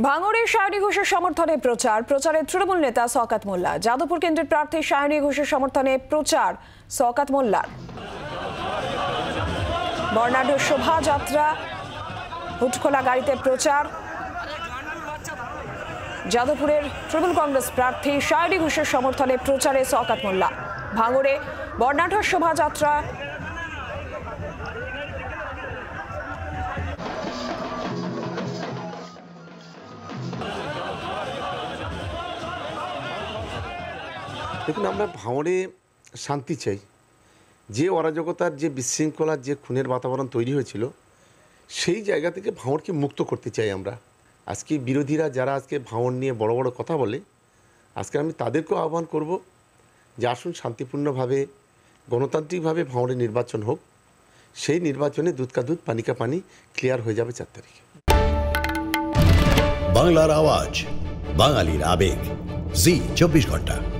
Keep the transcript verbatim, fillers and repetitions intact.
भांगड़े shiny घोषের समर्थने प्रचार प्रचारे तृणमूल नेता शौकत मोल्ला जादवपुर केंद्रेर प्रार्थी शायनी घोषের समर्थने प्रचार शौकत मोल्लार बर्णाढ्य शोभायात्रा हुटखोला गाड़ीते प्रचार जादवपुरेर तृणमूल कांग्रेस प्रार्थी शायनी घोषের समर्थने प्रचारे शौकत मोल्ला भांगड़े बर्णाढ्य शोभायात्रा देखুন আমরা ভাঙড়ে শান্তি চাই। যে অরাজকতার যে বিশৃঙ্খলার যে খুনের বাতাবরণ তৈরি হয়েছিল সেই জায়গা থেকে ভাঙড়কে মুক্ত করতে চাই আমরা। আজকে বিরোধীরা যারা আজকে ভাঙড় নিয়ে বড় বড় কথা বলে আজকে আমি তাদেরকেও আহ্বান করব যে আসুন শান্তিপূর্ণভাবে গণতান্ত্রিকভাবে ভাঙড়ে নির্বাচন হোক। সেই নির্বাচনে দুধ কা দুধ পানি কা পানি ক্লিয়ার হয়ে যাবে চার তারিখে। বাংলার আওয়াজ বাঙালির আবেগ জি চব্বিশ ঘন্টা।